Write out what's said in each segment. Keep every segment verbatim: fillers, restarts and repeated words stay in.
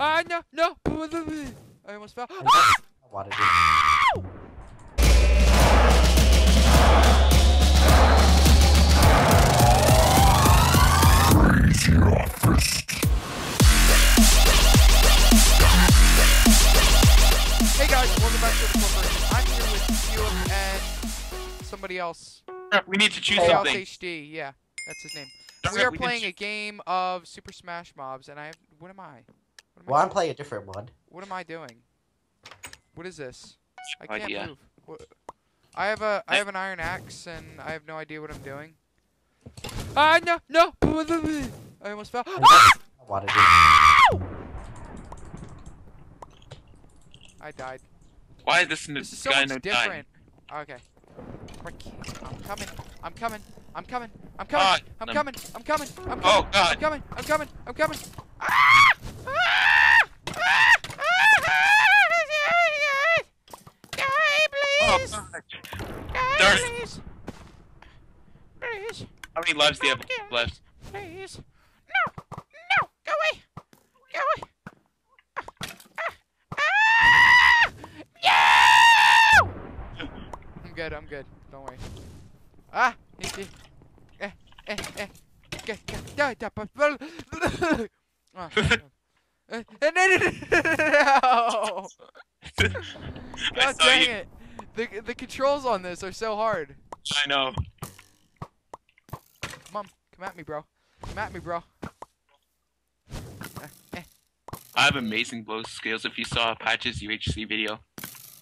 Ah, no, no. I almost fell. Ah! What it is. Raise your fist. Hey guys, welcome back to the corporation. I'm here with you and somebody else. We need to choose Chaos something. H D, yeah, that's his name. We are we playing a game of Super Smash Mobs, and I have, what am I? What am well, I I'm doing? Playing a different one. What am I doing? What is this? I can't idea. move. What? I have a, I have an iron axe, and I have no idea what I'm doing. Ah, no, no! I almost fell. Ah! What it is. I died. Why is this, this is so guy no different? Time? Okay. I'm coming. I'm coming. I'm coming. I'm coming. Uh, I'm um, coming. I'm coming. I'm coming. Oh God! I'm coming. I'm coming. I'm coming. Ah! Ah! Ah! Ah! Die, please! Oh, Die, please! Please! How many lives do you have left? Please! No! No! Go away! Go away! I'm good, I'm good. Don't worry. Ah! Eh, eh, eh, eh. Get, get, die, die, die. Oh, no. No. God dang you. it. The, the controls on this are so hard. I know. Mom, come at me, bro. Come at me, bro. Eh, eh. I have amazing blow skills if you saw Patch's U H C video.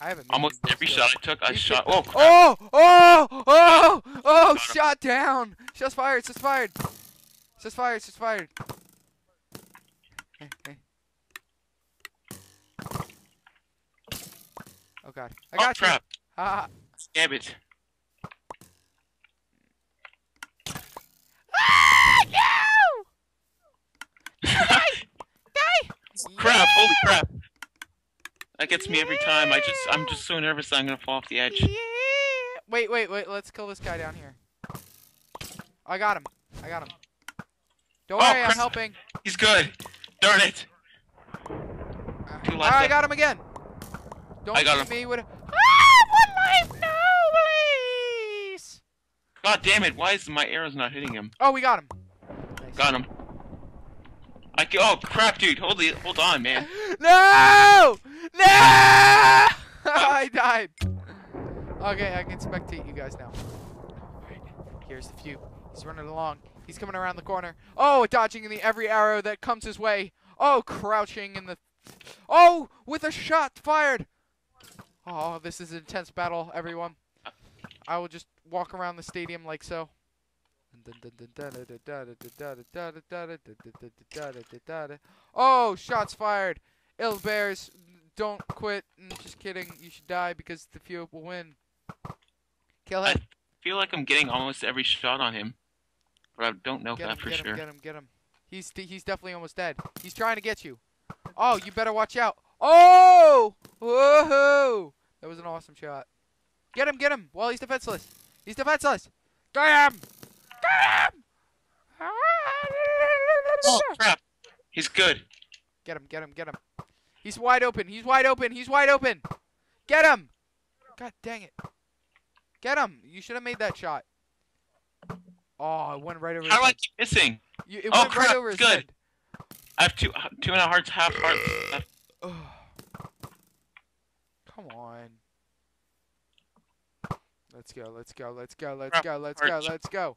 I Almost every skills. shot I took, I you shot. Oh, crap. oh, oh, oh, oh, shot down. Shots fired. Shots fired. Shots fired. Shots fired. Hey, hey. Oh God. I got oh, you. Crap. Ah. Damn it. Ah, no! Die! Die! Crap! Yeah! Holy crap! That gets me every time. I just, I'm just so nervous that I'm gonna fall off the edge. Yeah. Wait, wait, wait. Let's kill this guy down here. I got him. I got him. Don't oh, worry, Chris. I'm helping. He's good. Darn it. Uh, Two lives I got him again. Don't I got him. me with a... Ah, one life, no, please. God damn it! Why is my arrows not hitting him? Oh, we got him. Nice. Got him. I can... Oh crap, dude. Hold the... Hold on, man. No! No! I died. Okay, I can spectate you guys now. Right, here's the view. He's running along. He's coming around the corner. Oh, dodging in the every arrow that comes his way. Oh, crouching in the... Oh, with a shot fired. Oh, this is an intense battle, everyone. I will just walk around the stadium like so. Oh, shots fired. Ill bears, don't quit. Just kidding. You should die because the few will win. Kill him. I feel like I'm getting almost every shot on him, but I don't know that for sure. Get him! Get him! He's he's definitely almost dead. He's trying to get you. Oh, you better watch out. Oh! Whoa! That was an awesome shot. Get him! Get him! Well, he's defenseless. He's defenseless. Damn! Damn! Oh crap! He's good. Get him, get him, get him. He's wide open, he's wide open, he's wide open! Get him! God dang it. Get him! You should have made that shot. Oh, it went right over his head. How do I keep missing? You, it oh, went crap, right over his good. head. I have two, two and a hearts, half hearts. Come on. Let's go, let's go, let's go, let's crap, go, let's go, let's go,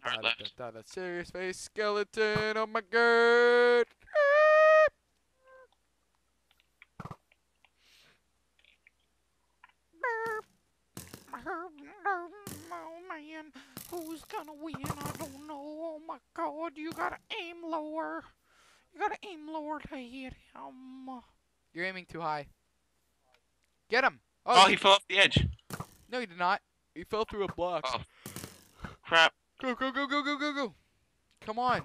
let's go. Serious face skeleton. Oh my god. Oh man, who's gonna win? I don't know. Oh my god, you gotta aim lower. You gotta aim lower to hit him. You're aiming too high. Get him. Oh, oh he, he fell off the edge. No, he did not. He fell through a block. Oh. Crap. Go, go, go, go, go, go, go. Come on.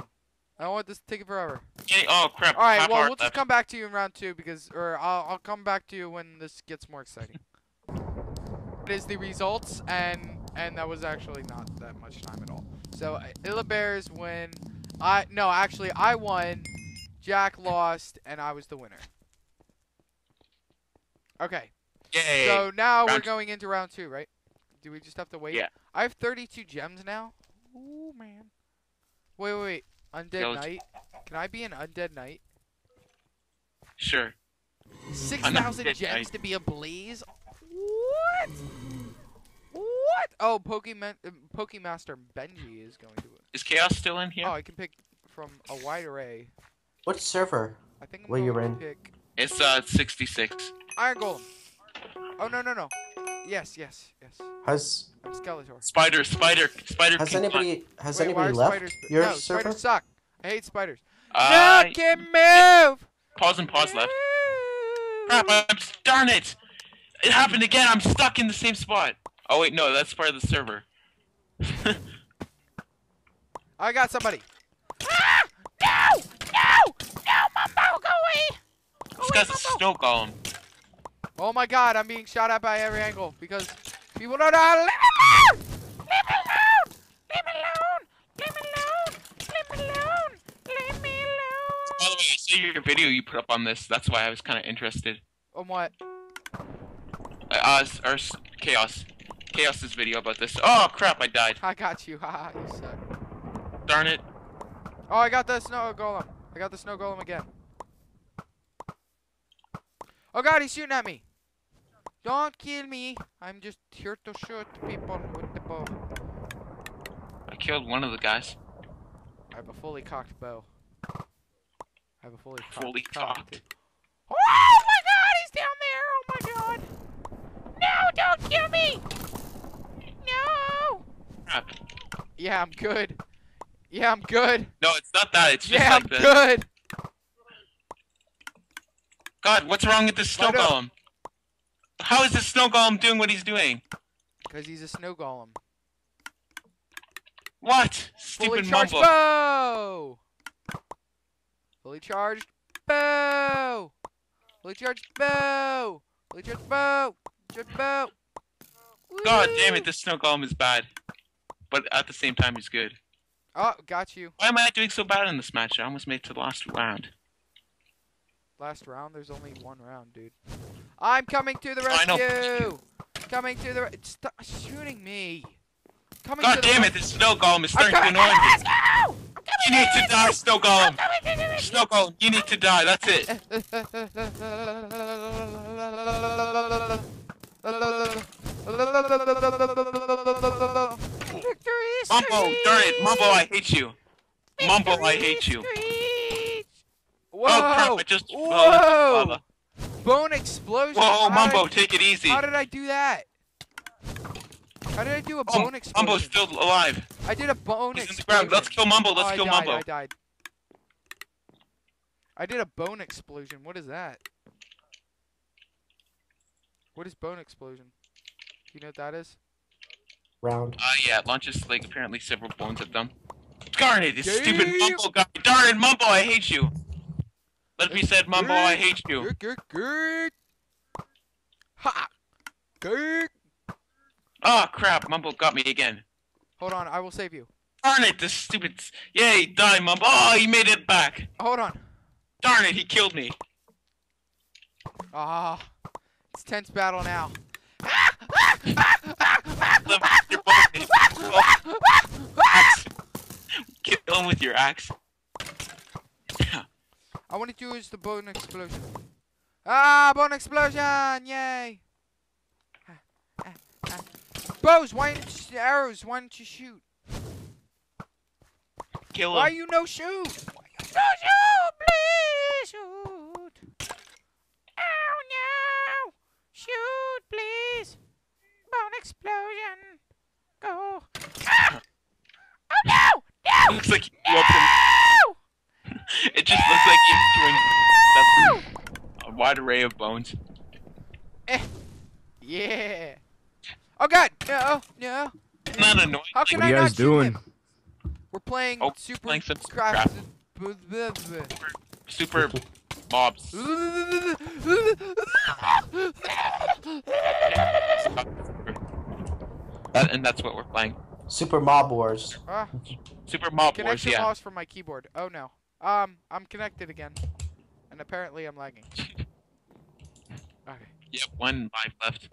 I don't want this to take it forever. Yeah, oh, crap. All right, Half well, we'll left. just come back to you in round two because, or I'll, I'll come back to you when this gets more exciting. It is the results, and and that was actually not that much time at all. So, Illa Bears win. I, no, actually, I won. Jack lost, and I was the winner. Okay. Yay. So now round we're going into round two, right? Do we just have to wait? Yeah. I have thirty-two gems now. Ooh, man. Wait, wait, wait. Undead Yo, Knight. Can I be an Undead Knight? Sure. six thousand gems knight. to be a Blaze? What? What? Oh, Pokemon, uh, Pokemaster Benji is going to... Is Chaos still in here? Oh, I can pick from a wide array. What server? I think I'm going to pick... It's uh sixty-six. Iron Golem. Oh no no no. Yes yes yes. Has Skeletor. Spider spider spider. Has anybody has Wait, anybody left spiders, your no, server? Spiders suck. I hate spiders. Uh, no, can move. Yeah. Pause and pause left. Crap! I'm, darn it! It happened again. I'm stuck in the same spot. Oh wait, no, that's part of the server. I got somebody. Ah! No! No! No, Mumbo, go away! Go this away, guy's Mumbo. a snow golem. Oh my god, I'm being shot at by every angle because people don't know how to live alone! Leave me alone! Leave me alone! Leave me alone! Leave me alone! Leave me alone! By the way, I saw your video you put up on this. That's why I was kind of interested. On what? Uh, or Chaos. Chaos's video about this. Oh crap, I died. I got you. Haha, you suck. Darn it. Oh, I got the snow golem. I got the snow golem again. Oh god, he's shooting at me. Don't kill me. I'm just here to shoot people with the bow. I killed one of the guys. I have a fully cocked bow. I have a fully cocked. Fully cocked. Oh my god, he's down there. Oh my god. No, don't kill me. No. Crap. Yeah, I'm good. Yeah, I'm good. No, it's not that. It's just yeah, like this. Yeah, I'm good. God, what's wrong with this snow golem? How is this snow golem doing what he's doing? Because he's a snow golem. What? Stupid Fully charged Mumbo. bow! Fully charged bow! Fully charged bow! Fully charged bow! Charged bow! God damn it, this snow golem is bad. But at the same time, he's good. Oh, got you. Why am I doing so bad in this match? I almost made it to the last round. Last round? There's only one round, dude. I'm coming to the rescue! Coming to the re- Stop shooting me! Coming God to damn the it, this snow golem is starting to annoy me! I'm you need to die, snow golem! Snow golem, you need to die, that's it! Victory! Mumbo, darn it! Mumbo, I hate you! Mumbo, I hate you! Whoa! Oh crap, I just Whoa! Bone explosion! Whoa, Mumbo, take it easy! How did I do that? How did I do a oh, bone explosion? Mumbo's still alive! I did a bone He's explosion! He's in the ground, let's kill Mumbo, let's oh, kill Mumbo! I died, I did a bone explosion, what is that? What is bone explosion? Do you know what that is? Round. Uh, yeah, it launches like apparently several bones at them. Darn it, this Damn. stupid Mumbo guy! Darn it, Mumbo, I hate you! Let me said, Mumbo, I hate you. Good, good, good. Ha! Good. Oh crap, Mumbo got me again. Hold on, I will save you. Darn it, this stupid. Yay, die, Mumbo. Oh, he made it back. Hold on. Darn it, he killed me. Ah, oh, it's tense battle now. Kill him with your axe. I want to use the bone explosion. Ah, bone explosion! Yay! Ah, ah, ah. Bows, why aren't you, arrows? Why don't you shoot? Kill him. Why you no shoot? No shoot! Please shoot! Oh no! Shoot, please! Bone explosion! Go! Ah! Oh no! No! It looks like you no! It just looks like you're doing a wide array of bones. Eh. Yeah. Oh god, no, no. Isn't that annoying? How can what I are you guys doing? Him? We're playing oh, Super playing some crap. Super, super Mobs. That, and that's what we're playing. Super Mob Wars. Uh, Super Mob Wars, yeah. Connection lost from my keyboard. Oh no. Um, I'm connected again. And apparently I'm lagging. Okay. Yep, one live left.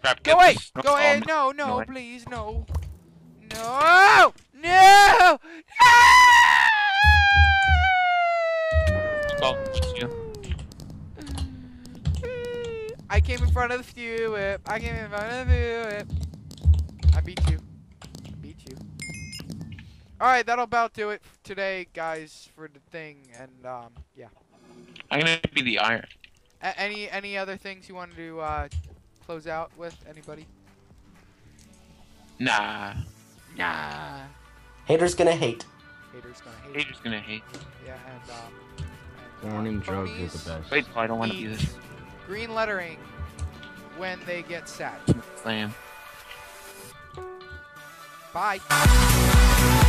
Crap, go away! Go away! No, no, no, please, no. No! No! No! I came in front of the few whip. I came in front of the few whip. I beat you. I beat you. Alright, that'll about do it for today, guys, for the thing. And, um, yeah. I'm gonna be the iron. A any any other things you wanted to uh, close out with? Anybody? Nah. Nah. Haters gonna hate. Haters gonna hate. Haters gonna hate. Yeah, and, um... and morning drugs are the best. Wait, I don't want to do this. Green lettering when they get sad. Slam. Bye.